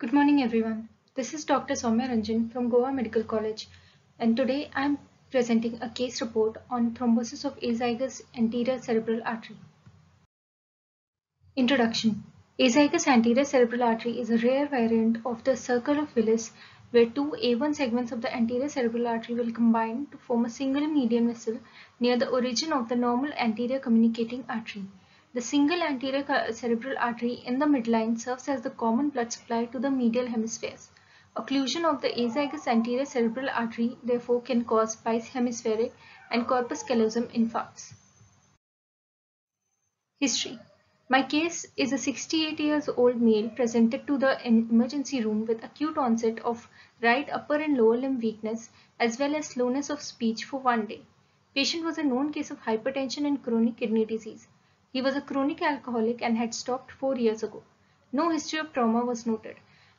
Good morning everyone. This is Dr. Soumya Ranjan from Goa Medical College, and today I am presenting a case report on thrombosis of azygous anterior cerebral artery. Introduction. Azygous anterior cerebral artery is a rare variant of the circle of Willis, where two A1 segments of the anterior cerebral artery will combine to form a single median vessel near the origin of the normal anterior communicating artery. The single anterior cerebral artery in the midline serves as the common blood supply to the medial hemispheres. Occlusion of the azygous anterior cerebral artery therefore can cause bihemispheric and corpus callosum infarcts. History. My case is a 68-year-old male presented to the emergency room with acute onset of right upper and lower limb weakness as well as slowness of speech for 1 day. Patient was a known case of hypertension and chronic kidney disease. He was a chronic alcoholic and had stopped 4 years ago. No history of trauma was noted.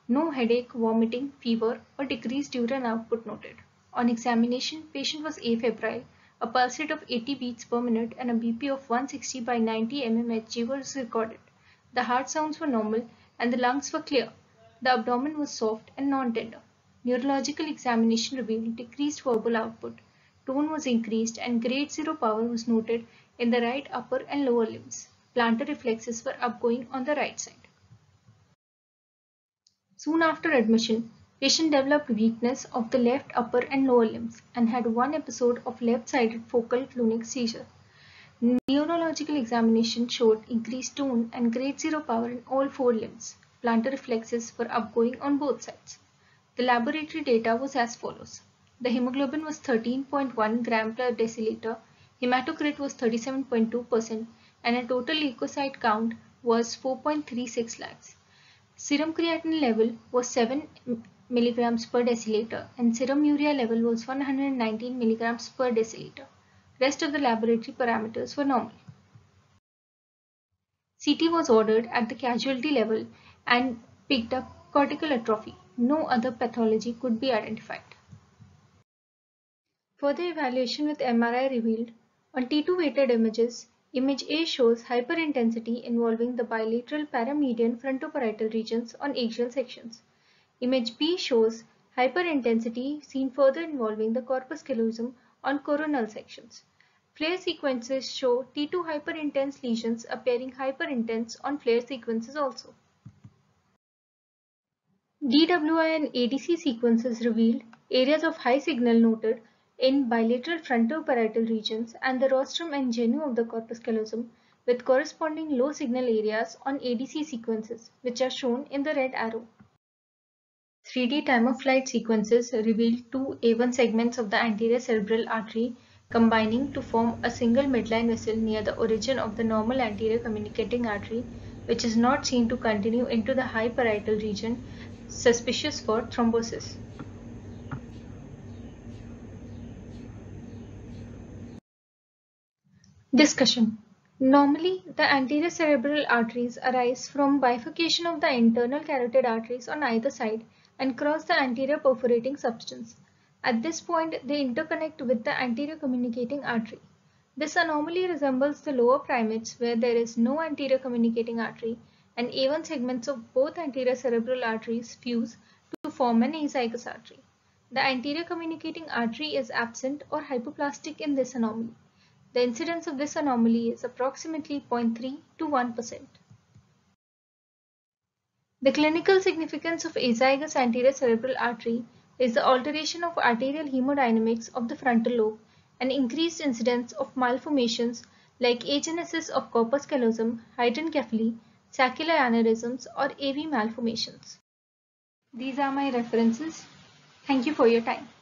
No headache, vomiting, fever or decreased urine output noted. On examination, patient was afebrile. A pulse rate of 80 beats per minute and a BP of 160/90 mmHg was recorded. The heart sounds were normal and the lungs were clear. The abdomen was soft and non-tender. Neurological examination revealed decreased verbal output. Tone was increased and grade 0 power was noted in the right upper and lower limbs. Plantar reflexes were upgoing on the right side. Soon after admission, patient developed weakness of the left upper and lower limbs and had one episode of left-sided focal clonic seizure. Neurological examination showed increased tone and grade 0 power in all four limbs. Plantar reflexes were upgoing on both sides. The laboratory data was as follows. The hemoglobin was 13.1 gram per deciliter, hematocrit was 37.2% and a total leukocyte count was 4.36 lakhs. Serum creatinine level was 7 milligrams per deciliter and serum urea level was 119 milligrams per deciliter. Rest of the laboratory parameters were normal. CT was ordered at the casualty level and picked up cortical atrophy. No other pathology could be identified. Further evaluation with MRI revealed on T2 weighted images, image A shows hyperintensity involving the bilateral paramedian frontoparietal regions on axial sections. Image B shows hyperintensity seen further involving the corpus callosum on coronal sections. FLAIR sequences show T2 hyperintense lesions appearing hyperintense on FLAIR sequences also. DWI and ADC sequences revealed areas of high signal noted in bilateral frontoparietal regions and the rostrum and genu of the corpus callosum with corresponding low signal areas on ADC sequences, which are shown in the red arrow. 3D time-of-flight sequences revealed two A1 segments of the anterior cerebral artery combining to form a single midline vessel near the origin of the normal anterior communicating artery, which is not seen to continue into the high parietal region, suspicious for thrombosis. Discussion. Normally, the anterior cerebral arteries arise from bifurcation of the internal carotid arteries on either side and cross the anterior perforating substance. At this point, they interconnect with the anterior communicating artery. This anomaly resembles the lower primates where there is no anterior communicating artery and A1 segments of both anterior cerebral arteries fuse to form an azygous artery. The anterior communicating artery is absent or hypoplastic in this anomaly. The incidence of this anomaly is approximately 0.3 to 1%. The clinical significance of azygous anterior cerebral artery is the alteration of arterial hemodynamics of the frontal lobe and increased incidence of malformations like agenesis of corpus callosum, hydranencephaly, saccular aneurysms or AV malformations. These are my references. Thank you for your time.